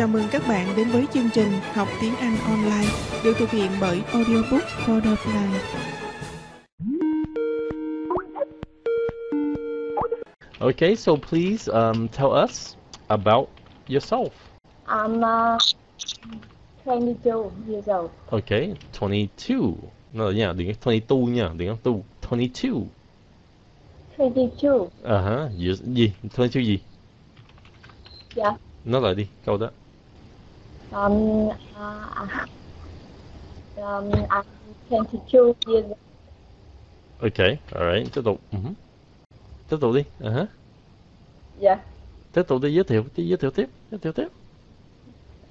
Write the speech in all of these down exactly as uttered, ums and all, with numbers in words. Chào mừng các bạn đến với chương trình Học Tiếng Anh Online được thực hiện bởi Audiobook for the Blind. Okay, so please um, tell us about yourself. I'm uh, twenty-two years old. Okay, twenty-two. No, yeah, đừng twenty-two nha, đừng tu. twenty-two. twenty-two. Aha, gì? twenty-two gì? Dạ. Nói lại đi, câu đó. Um, uh, um, I'm twenty-two years old. Okay, alright, tiếp tục. Uh-huh. Tiếp tục đi. Dạ. Uh-huh. Yeah. Tiếp tục đi, giới thiệu, đi, giới thiệu tiếp, giới thiệu tiếp.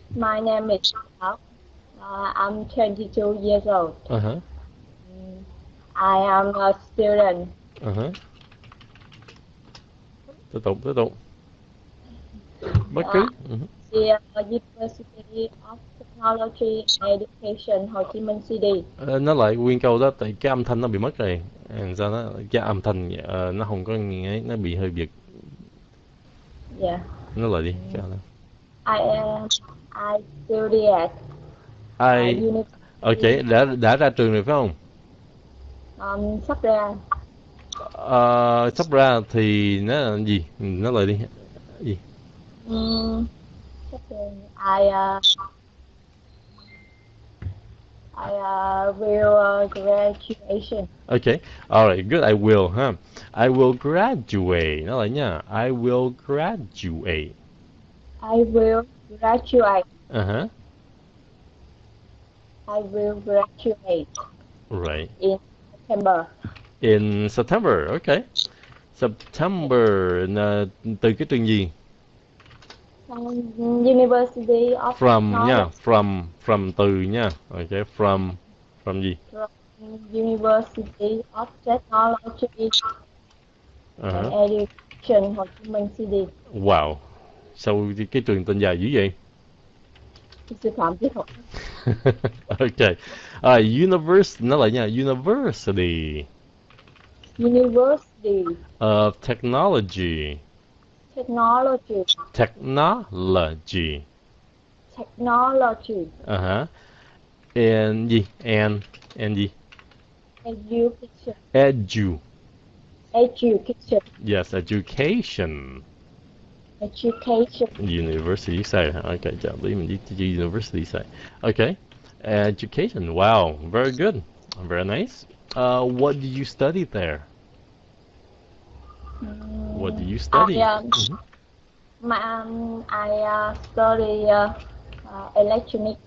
My name is Thảo. Uh, I'm twenty-two years old. Uh-huh. I am a student. Uh-huh. Tiếp tục, tiếp tục. Bất cứ. Uh, the University of Technology and Education Ho Chi Minh City. Uh, nó lại nguyên câu đó, tại cái âm thanh nó bị mất rồi. Thành ra nó cái âm thanh uh, nó không có nghe, nó bị hơi việc. Yeah. Nó lại đi. Mm. I am I study at. I. Uh, okay, đã đã ra trường rồi phải không? Um, sắp ra. Uh, sắp ra thì nó là gì? Nó lại đi. Gì? Mm, I uh, I uh, will uh, graduation. Okay, all right, good. I will, huh? I will graduate. Nó lại nha. I will graduate. I will graduate. Uh huh. I will graduate. Right. In September. In September, okay. September. Là từ cái trường gì? University of from Technology. Yeah, from from từ nha, okay, from from gì? From University of Technology and uh-huh. Education Ho Chi Minh City. Wow, sao cái trường tên dài dữ vậy? Sư phạm kỹ thuật. Okay, uh, university nó lại nha, university. University of Technology. Technology. Technology. Technology. Uh-huh. And gì? And and gì? Education. Edu. Education. Yes, education. Education. University side. Okay, chào đi mình đi university side. Okay. Education. Wow, very good. Very nice. Uh, what did you study there? What do you study? I, uh, mm-hmm. my, um, I uh, study uh, uh, electronic.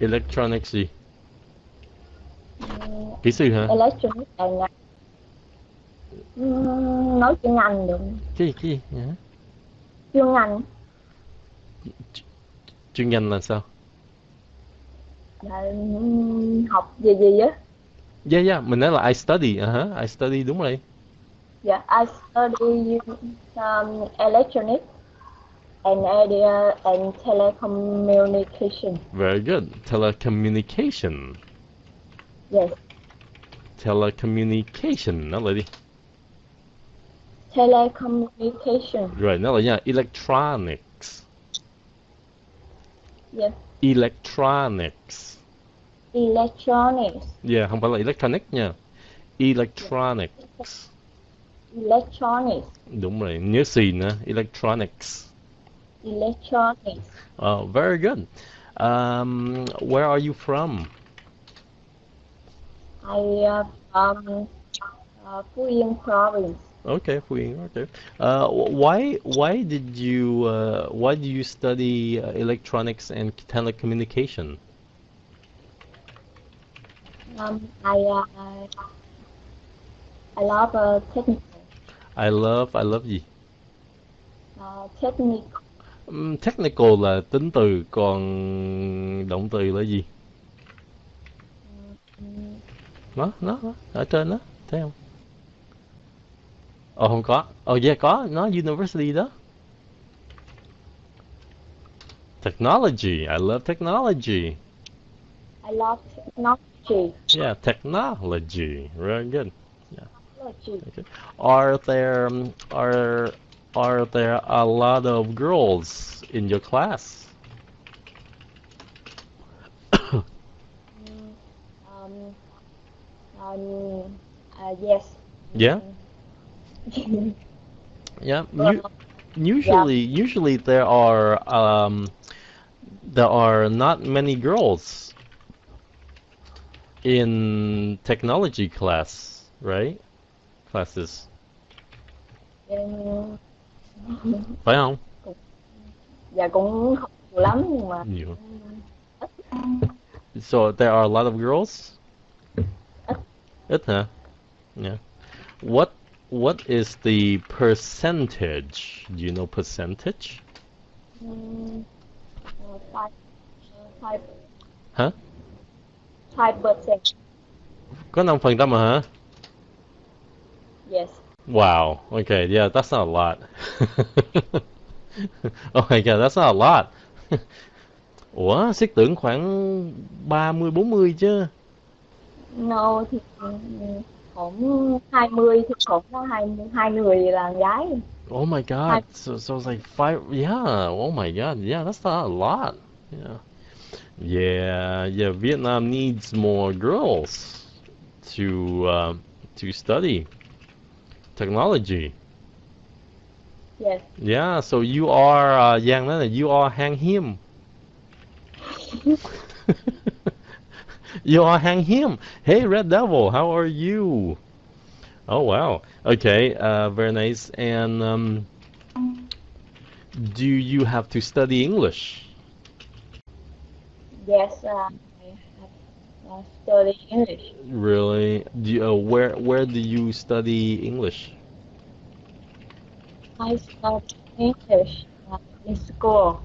Electronics gì? Um, Kỹ sư hả? Electronic là ngành. Um, nói chuyên ngành được. Cái gì? Cái gì? Yeah. Chuyên ngành. Ch chuyên ngành là sao? Là, um, học gì gì á? Yeah, yeah. Mình nói là I study. Uh-huh. I study đúng rồi. Yeah, I study um, electronic and media and telecommunication. Very good. Telecommunication. Yes. Telecommunication. Nó lại đi. Telecommunication. Right. Nó lại nha. Electronics. Yes. Electronics. Electronics. Yeah, không phải là electronic nha. Electronics. Electronics. Đúng rồi, nhớ gì nữa? Electronics. Electronics. Oh, very good. Um, where are you from? I am uh, from uh, Phu Yen province. Okay, Phu Yen. Okay. Uh, why why did you uh, why do you study uh, electronics and telecommunication? Um, I uh, I love uh, technical. I love, I love gì? Uh, technical. Um, technical là tính từ, còn động từ là gì? Nó, nó, nó ở trên đó, thấy không? Ồ, oh, không có. Ồ, oh, yeah, có, nó university đó. Technology, I love technology. I love technology. Yeah, technology, very good. Okay. Are there are are there a lot of girls desk in your class? um, um, uh, yes. Yeah. yeah. You, usually, yeah. usually there are um, there are not many girls in technology class, right? Classes. Um, phải không? Dạ cũng không nhiều lắm nhưng mà. Nhiều. So there are a lot of girls. Ít. Ít hả? Yeah. What What is the percentage? Do you know percentage? Um, uh, five. Five. Hả? Five percent. Có năm phần trăm hả? Yes. Wow. Okay. Yeah, that's not a lot. Oh my God, that's not a lot. Ủa, Siết tưởng khoảng ba mươi bốn mươi chứ. No, thì khoảng hai mươi, thì khoảng có hai hai người là gái. Oh my God. So, so it's like five. Yeah. Oh my God. Yeah, that's not a lot. Yeah. Yeah. Yeah. Vietnam needs more girls to uh, to study technology. Yes. Yeah, so you are uh, Yang Lena, you are Hang Him. You are Hang Him. Hey Red Devil, how are you? Oh wow. Okay, uh, very nice. And um, do you have to study English? Yes, uh, I study English. Really? Do you, uh, where where do you study English? I study English in school.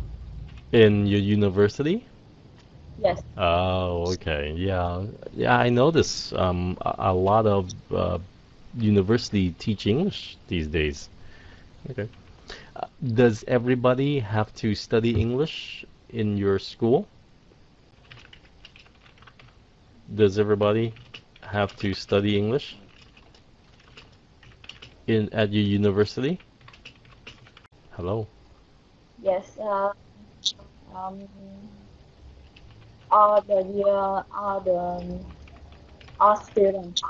In your university? Yes. Oh, okay. Yeah, yeah. I notice um, a, a lot of uh, university teach English these days. Okay. Uh, does everybody have to study English in your school? Does everybody have to study English in at your university? Hello. Yes. Uh, um, all the year, all the all students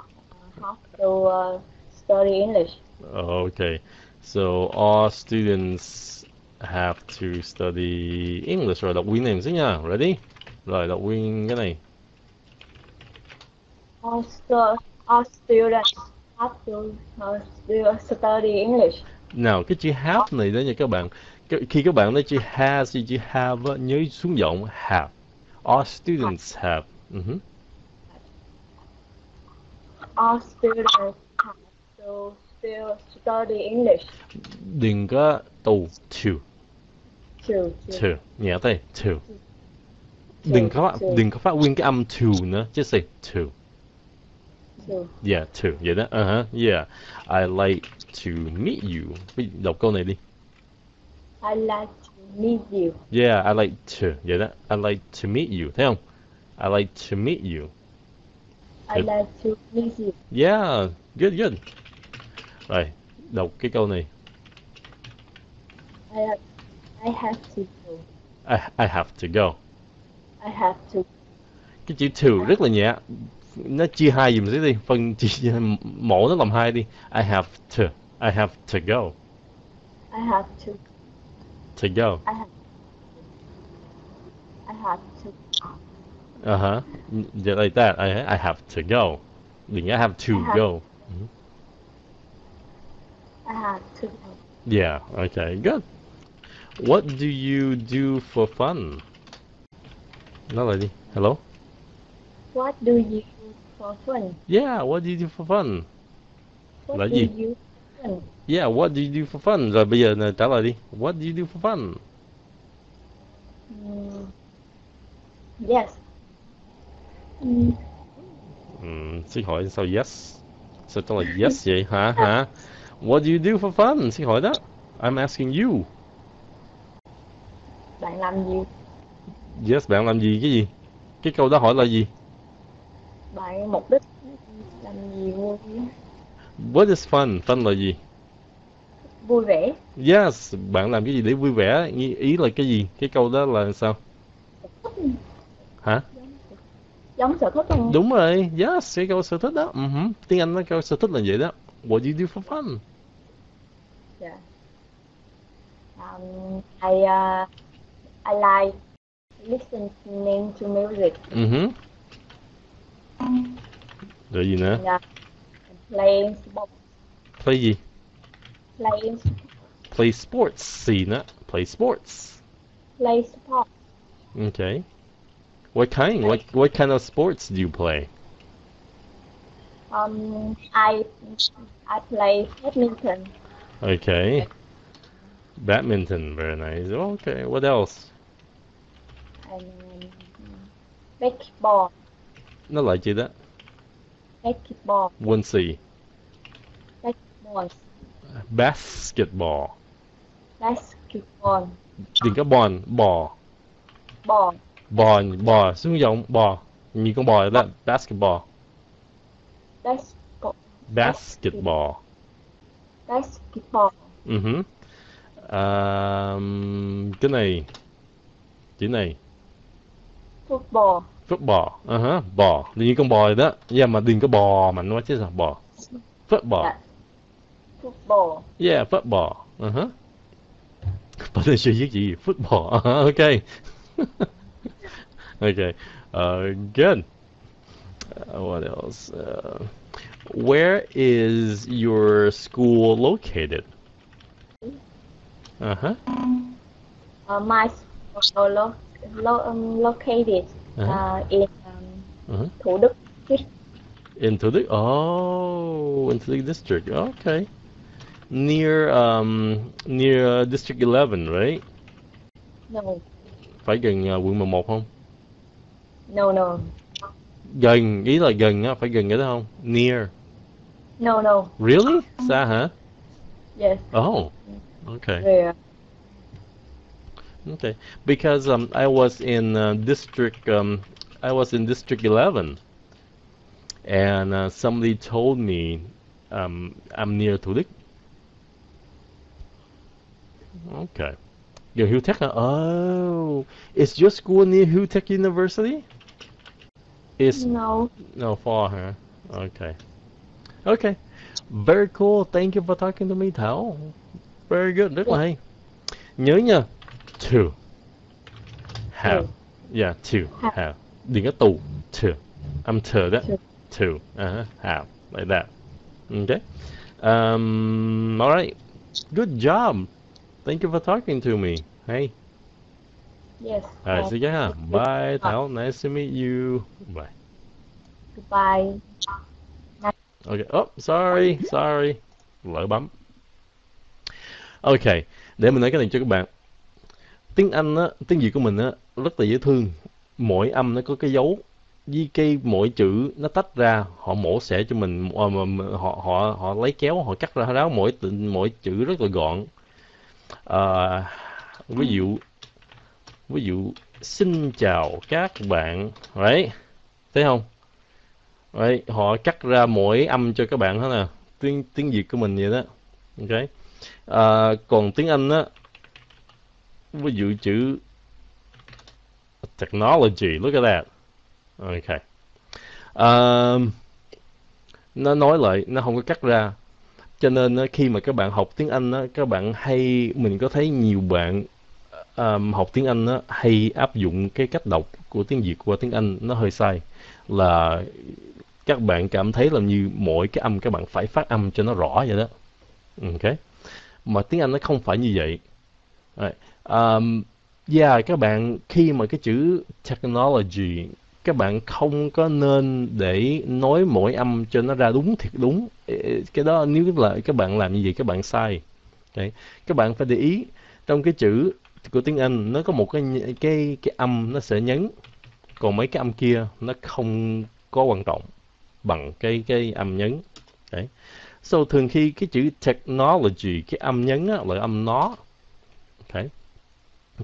have to uh, study English. Okay, so all students have to study English. Rồi đọc nguyên này trước nha. Ready? Rồi đọc nguyên cái này. All stu all students have to uh, study English. Nào, cái chữ have này đó nha các bạn. Khi các bạn nói chữ has, chữ have nhớ xuống giọng have. All students have. Mm-hmm. All students have to still study English. Đừng có tù to. To. To. Nhẹ tay. To. Đừng có đừng có phát nguyên cái âm to nữa. Just say to. Two. Yeah, two. Yeah, that, uh-huh. Yeah. I like to meet you. Đọc câu này đi. I like to meet you. Yeah, I like to. Yeah, that, I like to meet you. Thấy không? I like to meet you. I It... like to meet you. Yeah, good, good. Rồi, đọc cái câu này. I have, I have to go. I, I have to go. I have to. Cái chữ to rất là nhẹ. Nó chia hai dùm xíu đi, phân chia mẫu nó làm hai đi. I have to, I have to go. I have to. To go. I have. I have to. Uh huh. Just like that. I I have to go. Then I have to I have go. Mm-hmm. I have to go. Yeah. Okay. Good. What do you do for fun? No lady. Hello. What do you do for fun? Yeah, what do you do for fun? What là do gì? You do for fun? Yeah, what do you do for fun? Rồi bây giờ này, trả lời đi. What do you do for fun? Mm. Yes. Mm. Mm, xin hỏi sao yes? Sao trả lời yes vậy? Hả? Hả? What do you do for fun? Xin hỏi đó. I'm asking you. Bạn làm gì? Yes, bạn làm gì? Cái gì? Cái câu đó hỏi là gì? Bạn mục đích làm gì vui? What is fun? Fun là gì? vui vẻ. Yes, bạn làm cái gì để vui vẻ? Ý là cái gì? Cái câu đó là sao? Hả? Giống sở thích không? Đúng rồi, yes, cái câu sở thích đó. Uh-huh. Tiếng Anh nó câu sở thích là vậy đó. What do you do for fun? Yeah. Um, I, uh, I like listening to music. Uh-huh. Rồi gì nữa? Yeah. Playing sports. Play gì? Play. Play sports. See nữa. Play sports. Play sports. Okay. What kind? What what kind of sports do you play? Um, I I play badminton. Okay. Badminton, very nice. Okay. What else? Um, basketball. Nó lại gì đó? Basketball. One C. Basketball. Basketball. Basketball. Đừng có bòn, bò. Bò. Bò, bò, xuống giọng bò. Như con bò đó, basketball. Basketball. Basketball. Basketball. Uh-huh. um, cái này. Chữ này. Football. Football. Uh-huh. Bò. Như con bò đó. Yeah, mà đừng có bò mạnh quá chứ sao, bò. Football. Yeah. Football. Yeah, football. Uh-huh. Bạn đang chơi viết gì? Football. Uh-huh. Okay. Okay. Uh, good. Uh, what else? Uh, where is your school located? Uh-huh. Uh, my school lo lo um, located uh-huh. uh, in um, uh-huh. Thủ Đức. In Thủ Đức? Oh, in Thủ Đức district. Okay. Near um near uh, District eleven, right? No. Phải gần uh, quận mười một không? No, no. Gần, ý là gần á, phải gần cái đó không? Near. No, no. Really? Xa hả? Yes. Oh. Okay. Yeah. Okay. Because um I was in uh, district um I was in District eleven. And uh, somebody told me um I'm near Thủ Đức. Okay. Your HuTech? Oh, is your school near HuTech University? Is no, no far, huh? Okay, okay, very cool. Thank you for talking to me, Thảo. Very good, rất là hay. Nhớ nha, to have, yeah, to have. Đừng có tù, to. I'm to đó, to, uh-huh. Have, like that. Okay. Um, all right. Good job. Thank you for talking to me. Hey. Yes. All right, see you. Yeah. Bye, Thảo. Nice to meet you. Bye. Goodbye. Okay. Oh, sorry, sorry. Lỡ bấm. Okay. Để mình nói cái này cho các bạn. Tiếng Anh á, tiếng Việt của mình á, rất là dễ thương. Mỗi âm nó có cái dấu, với cái mỗi chữ nó tách ra, họ mổ xẻ cho mình, họ họ họ lấy kéo, họ cắt ra đó, mỗi mỗi chữ rất là gọn. Uh, ví dụ ví dụ xin chào các bạn, right? Thấy không? Right. Họ cắt ra mỗi âm cho các bạn hết nè. Tiếng tiếng Việt của mình vậy đó. Okay. Uh, còn tiếng Anh á, ví dụ chữ technology, look at that. Okay. Uh, nó nói lại, nó không có cắt ra. Cho nên khi mà các bạn học tiếng Anh á, các bạn hay, mình có thấy nhiều bạn um, học tiếng Anh á, hay áp dụng cái cách đọc của tiếng Việt qua tiếng Anh nó hơi sai. Là các bạn cảm thấy là như mỗi cái âm các bạn phải phát âm cho nó rõ vậy đó. Okay. Mà tiếng Anh nó không phải như vậy. Right. Um, yeah, các bạn khi mà cái chữ technology, các bạn không có nên để nói mỗi âm cho nó ra đúng thiệt đúng. Cái đó nếu là các bạn làm như vậy các bạn sai. Okay. Các bạn phải để ý trong cái chữ của tiếng Anh nó có một cái cái cái âm nó sẽ nhấn, còn mấy cái âm kia nó không có quan trọng bằng cái cái âm nhấn. Okay. So thường khi cái chữ technology, cái âm nhấn á, là âm nó. Okay.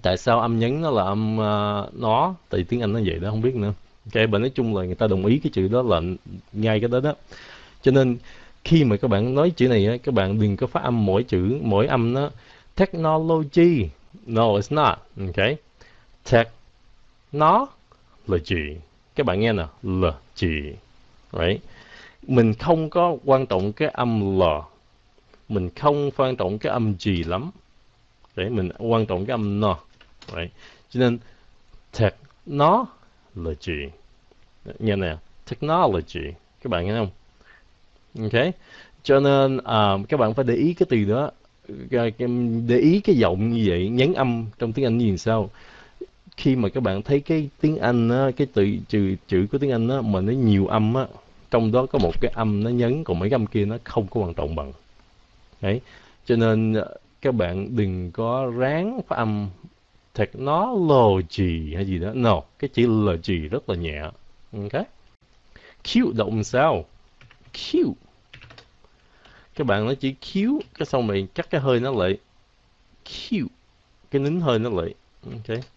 Tại sao âm nhấn nó là âm uh, nó? Tại tiếng Anh nó vậy đó, không biết nữa. Okay, bởi nói chung là người ta đồng ý cái chữ đó là ngay cái đó đó. Cho nên khi mà các bạn nói chữ này, các bạn đừng có phát âm mỗi chữ, mỗi âm nó technology. No, it's not. Okay. Technology. Các bạn nghe nào, l chữ. Right. Mình không có quan trọng cái âm l. Mình không quan trọng cái âm gì lắm. Đấy, mình quan trọng cái âm no. Right. Cho nên technology. Nghe nào, technology. Các bạn nghe không? Okay. Cho nên uh, các bạn phải để ý cái từ đó, để ý cái giọng như vậy, nhấn âm trong tiếng Anh như sao. Khi mà các bạn thấy cái tiếng Anh á, cái từ chữ, chữ của tiếng Anh á, mà nó nhiều âm á, trong đó có một cái âm nó nhấn, còn mấy cái âm kia nó không có quan trọng bằng. Đấy. Cho nên các bạn đừng có ráng phát âm technology hay gì đó. No, cái chữ logy rất là nhẹ. Okay. Cute động sao? Cute. Các bạn nói chữ cute, cái xong rồi cắt cái hơi nó lại. Cute. Cái nín hơi nó lại. Okay.